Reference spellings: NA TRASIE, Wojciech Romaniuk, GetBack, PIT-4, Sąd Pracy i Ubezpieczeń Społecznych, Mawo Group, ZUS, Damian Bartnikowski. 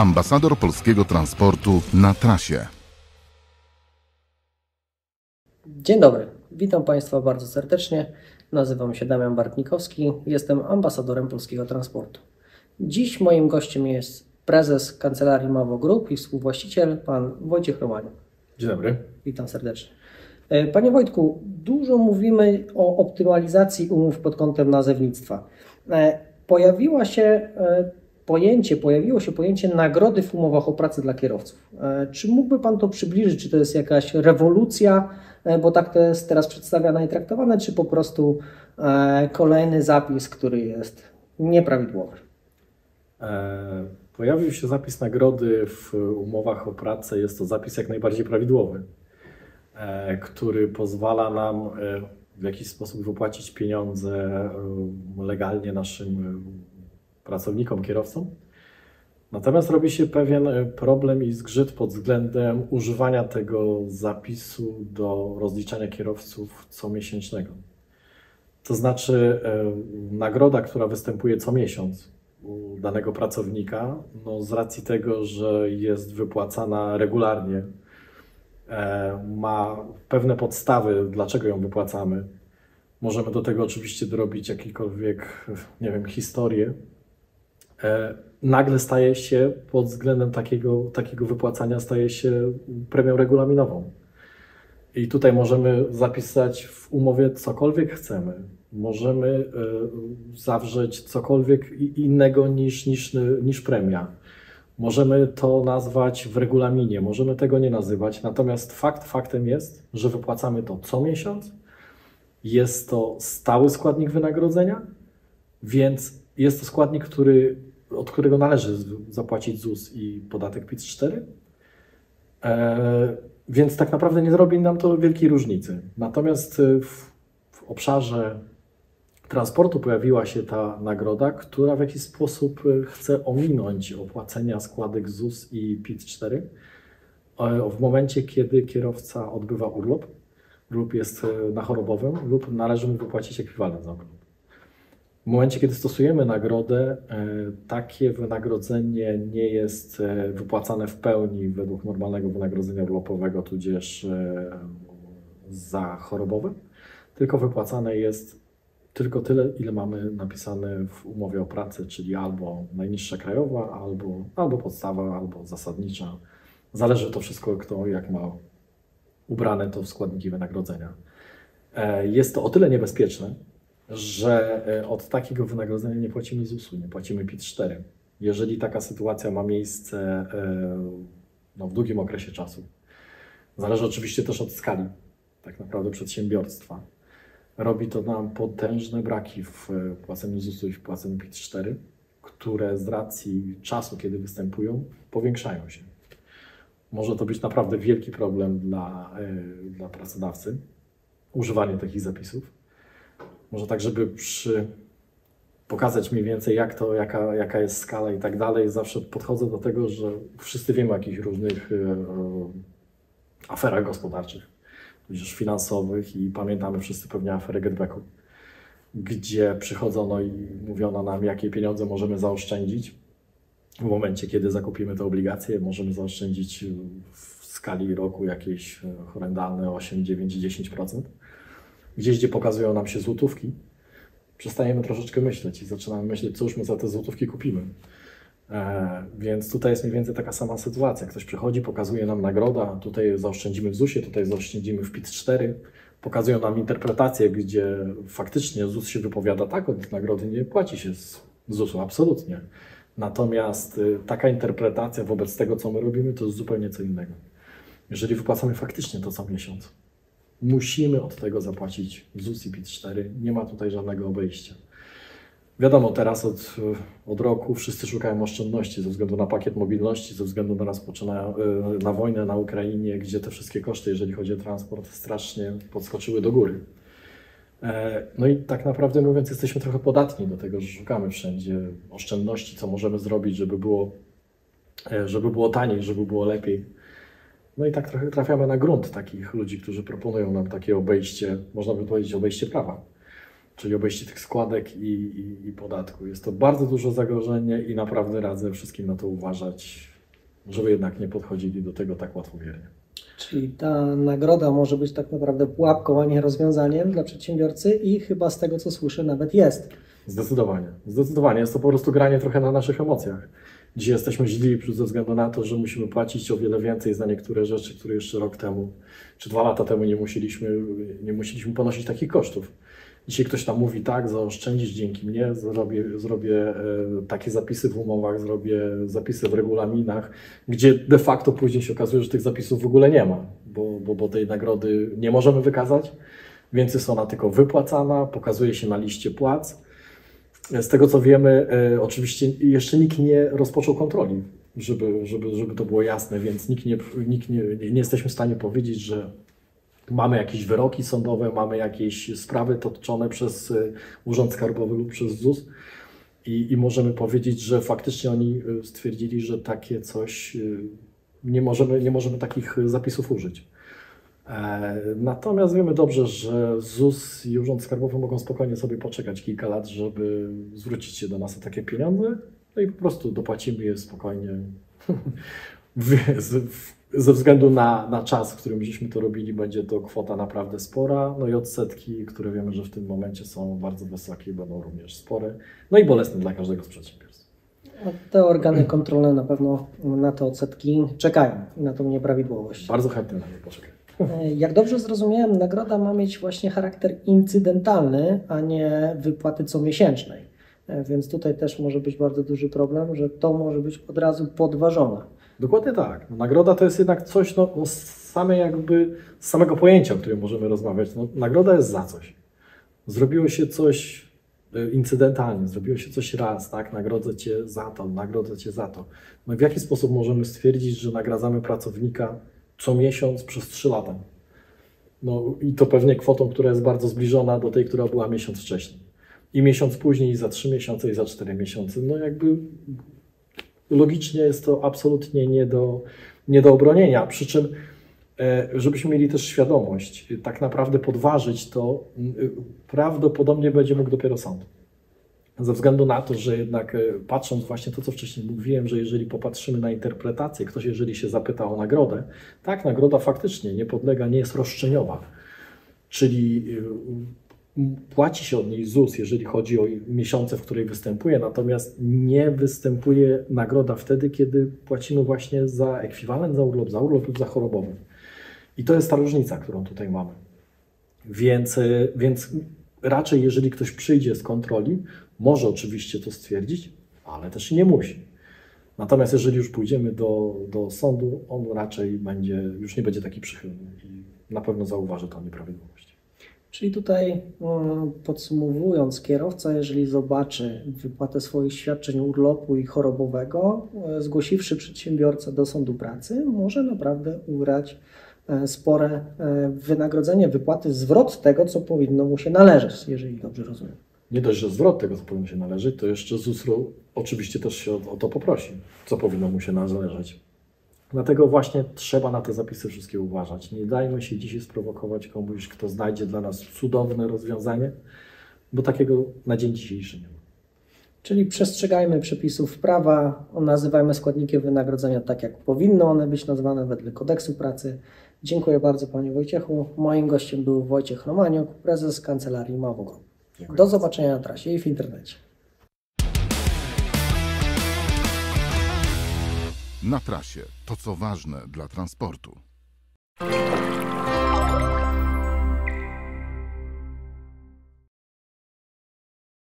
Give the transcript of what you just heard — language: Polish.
ambasador polskiego transportu na trasie. Dzień dobry, witam Państwa bardzo serdecznie. Nazywam się Damian Bartnikowski, jestem ambasadorem polskiego transportu. Dziś moim gościem jest prezes kancelarii Mawo Group i współwłaściciel, pan Wojciech Romaniuk. Dzień dobry. Witam serdecznie. Panie Wojtku, dużo mówimy o optymalizacji umów pod kątem nazewnictwa. Pojawiło się pojęcie nagrody w umowach o pracę dla kierowców. Czy mógłby Pan to przybliżyć? Czy to jest jakaś rewolucja, bo tak to jest teraz przedstawiane i traktowane, czy po prostu kolejny zapis, który jest nieprawidłowy? Pojawił się zapis nagrody w umowach o pracę. Jest to zapis jak najbardziej prawidłowy, który pozwala nam w jakiś sposób wypłacić pieniądze legalnie naszym pracownikom, kierowcom. Natomiast robi się pewien problem i zgrzyt pod względem używania tego zapisu do rozliczania kierowców comiesięcznego. To znaczy nagroda, która występuje co miesiąc u danego pracownika, no z racji tego, że jest wypłacana regularnie, ma pewne podstawy, dlaczego ją wypłacamy. Możemy do tego oczywiście dorobić jakiekolwiek, nie wiem, historię. Nagle staje się, pod względem takiego wypłacania, staje się premią regulaminową. I tutaj możemy zapisać w umowie cokolwiek chcemy. Możemy zawrzeć cokolwiek innego niż premia. Możemy to nazwać w regulaminie, możemy tego nie nazywać. Natomiast faktem jest, że wypłacamy to co miesiąc. Jest to stały składnik wynagrodzenia, więc jest to składnik, od którego należy zapłacić ZUS i podatek PIT-4. Więc tak naprawdę nie zrobi nam to wielkiej różnicy. Natomiast w obszarze transportu pojawiła się ta nagroda, która w jakiś sposób chce ominąć opłacenia składek ZUS i PIT-4 w momencie, kiedy kierowca odbywa urlop lub jest na chorobowym lub należy mu wypłacić ekwiwalent za urlop. W momencie, kiedy stosujemy nagrodę, takie wynagrodzenie nie jest wypłacane w pełni według normalnego wynagrodzenia urlopowego, tudzież za chorobowe, tylko wypłacane jest tylko tyle, ile mamy napisane w umowie o pracę, czyli albo najniższa krajowa, albo podstawa, albo zasadnicza. Zależy to wszystko, kto jak ma ubrane to w składniki wynagrodzenia. Jest to o tyle niebezpieczne, że od takiego wynagrodzenia nie płacimy ZUS-u, nie płacimy PIT-4. Jeżeli taka sytuacja ma miejsce w długim okresie czasu, zależy oczywiście też od skali tak naprawdę przedsiębiorstwa. Robi to nam potężne braki w płaceniu ZUS-u i w płaceniu PIT-4, które z racji czasu, kiedy występują, powiększają się. Może to być naprawdę wielki problem dla pracodawcy, używanie takich zapisów. Może tak, żeby pokazać mniej więcej, jaka jest skala i tak dalej. Zawsze podchodzę do tego, że wszyscy wiemy o jakichś różnych aferach gospodarczych, tudzież finansowych i pamiętamy wszyscy pewnie aferę GetBacku, gdzie przychodzono i mówiono nam, jakie pieniądze możemy zaoszczędzić. W momencie, kiedy zakupimy te obligacje, możemy zaoszczędzić w skali roku jakieś horrendalne 8, 9, 10%. Gdzieś, gdzie pokazują nam się złotówki, przestajemy troszeczkę myśleć i zaczynamy myśleć, co już my za te złotówki kupimy. Więc tutaj jest mniej więcej taka sama sytuacja. Ktoś przychodzi, pokazuje nam nagroda, tutaj zaoszczędzimy w ZUS-ie, tutaj zaoszczędzimy w PIT-4. Pokazują nam interpretację, gdzie faktycznie ZUS się wypowiada tak, od nagrody nie płaci się z ZUS-u, absolutnie. Natomiast taka interpretacja wobec tego, co my robimy, to jest zupełnie co innego. Jeżeli wypłacamy faktycznie to co miesiąc, musimy od tego zapłacić ZUS i PIT-4, nie ma tutaj żadnego obejścia. Wiadomo, teraz od roku wszyscy szukają oszczędności ze względu na pakiet mobilności, ze względu na na wojnę na Ukrainie, gdzie te wszystkie koszty, jeżeli chodzi o transport, strasznie podskoczyły do góry. No i tak naprawdę mówiąc, jesteśmy trochę podatni do tego, że szukamy wszędzie oszczędności, co możemy zrobić, żeby było taniej, żeby było lepiej. No i tak trochę trafiamy na grunt takich ludzi, którzy proponują nam takie obejście, można by powiedzieć obejście prawa. czyli obejście tych składek i podatku. Jest to bardzo duże zagrożenie i naprawdę radzę wszystkim na to uważać, żeby jednak nie podchodzili do tego tak łatwowiernie. Czyli ta nagroda może być tak naprawdę pułapką, a nie rozwiązaniem dla przedsiębiorcy i chyba z tego, co słyszę, nawet jest. Zdecydowanie. Zdecydowanie. Jest to po prostu granie trochę na naszych emocjach. Dzisiaj jesteśmy źli ze względu na to, że musimy płacić o wiele więcej za niektóre rzeczy, które jeszcze rok temu czy 2 lata temu nie musieliśmy ponosić takich kosztów. Dzisiaj ktoś tam mówi, tak, zaoszczędzisz dzięki mnie, zrobię takie zapisy w umowach, zrobię zapisy w regulaminach, gdzie de facto później się okazuje, że tych zapisów w ogóle nie ma, bo tej nagrody nie możemy wykazać, więc jest ona tylko wypłacana, pokazuje się na liście płac. Z tego co wiemy, oczywiście jeszcze nikt nie rozpoczął kontroli, żeby to było jasne, więc nikt nie jesteśmy w stanie powiedzieć, że mamy jakieś wyroki sądowe, mamy jakieś sprawy toczone przez Urząd Skarbowy lub przez ZUS i możemy powiedzieć, że faktycznie oni stwierdzili, że takie coś, nie możemy takich zapisów użyć. Natomiast wiemy dobrze, że ZUS i Urząd Skarbowy mogą spokojnie sobie poczekać kilka lat, żeby zwrócić się do nas o takie pieniądze, no i po prostu dopłacimy je spokojnie ze względu na czas, w którym żeśmy to robili, będzie to kwota naprawdę spora, no i odsetki, które wiemy, że w tym momencie są bardzo wysokie, będą również spore, no i bolesne dla każdego z przedsiębiorstw. Te organy kontrolne na pewno na te odsetki czekają i na tą nieprawidłowość. Bardzo chętnie na nie poczekają. Jak dobrze zrozumiałem, nagroda ma mieć właśnie charakter incydentalny, a nie wypłaty comiesięcznej, więc tutaj też może być bardzo duży problem, że to może być od razu podważone. Dokładnie tak. Nagroda to jest jednak coś z samego pojęcia, o którym możemy rozmawiać. No, nagroda jest za coś. Zrobiło się coś incydentalnie, zrobiło się coś raz, tak? Nagrodzę cię za to, nagrodzę cię za to. No, w jaki sposób możemy stwierdzić, że nagradzamy pracownika co miesiąc przez 3 lata? No i to pewnie kwotą, która jest bardzo zbliżona do tej, która była miesiąc wcześniej. I miesiąc później, i za 3 miesiące, i za 4 miesiące. No jakby logicznie jest to absolutnie nie do obronienia. Przy czym, żebyśmy mieli też świadomość, tak naprawdę podważyć to prawdopodobnie będzie mógł dopiero sąd. Ze względu na to, że jednak patrząc właśnie to, co wcześniej mówiłem, że jeżeli popatrzymy na interpretację, ktoś jeżeli się zapyta o nagrodę, tak, nagroda faktycznie nie podlega, nie jest roszczeniowa, czyli płaci się od niej ZUS, jeżeli chodzi o miesiące, w których występuje, natomiast nie występuje nagroda wtedy, kiedy płacimy właśnie za ekwiwalent, za urlop lub za chorobowy. I to jest ta różnica, którą tutaj mamy. Więc raczej jeżeli ktoś przyjdzie z kontroli, może oczywiście to stwierdzić, ale też nie musi. Natomiast jeżeli już pójdziemy do sądu, on raczej już nie będzie taki przychylny i na pewno zauważy tą nieprawidłowość. Czyli tutaj podsumowując, kierowca, jeżeli zobaczy wypłatę swoich świadczeń urlopu i chorobowego, zgłosiwszy przedsiębiorcę do sądu pracy, może naprawdę ugrać spore wynagrodzenie, wypłaty, zwrot tego, co powinno mu się należeć, jeżeli dobrze rozumiem. Nie dość, że zwrot tego, co powinno się należeć, to jeszcze ZUS oczywiście też się o to poprosi, co powinno mu się należeć. Dlatego właśnie trzeba na te zapisy wszystkie uważać. Nie dajmy się dzisiaj sprowokować komuś, kto znajdzie dla nas cudowne rozwiązanie, bo takiego na dzień dzisiejszy nie ma. Czyli przestrzegajmy przepisów prawa, nazywajmy składniki wynagrodzenia tak, jak powinno one być nazwane wedle kodeksu pracy. Dziękuję bardzo Panie Wojciechu. Moim gościem był Wojciech Romaniuk, prezes kancelarii Mawo Group. Do zobaczenia na trasie i w internecie. Na trasie. To, co ważne dla transportu.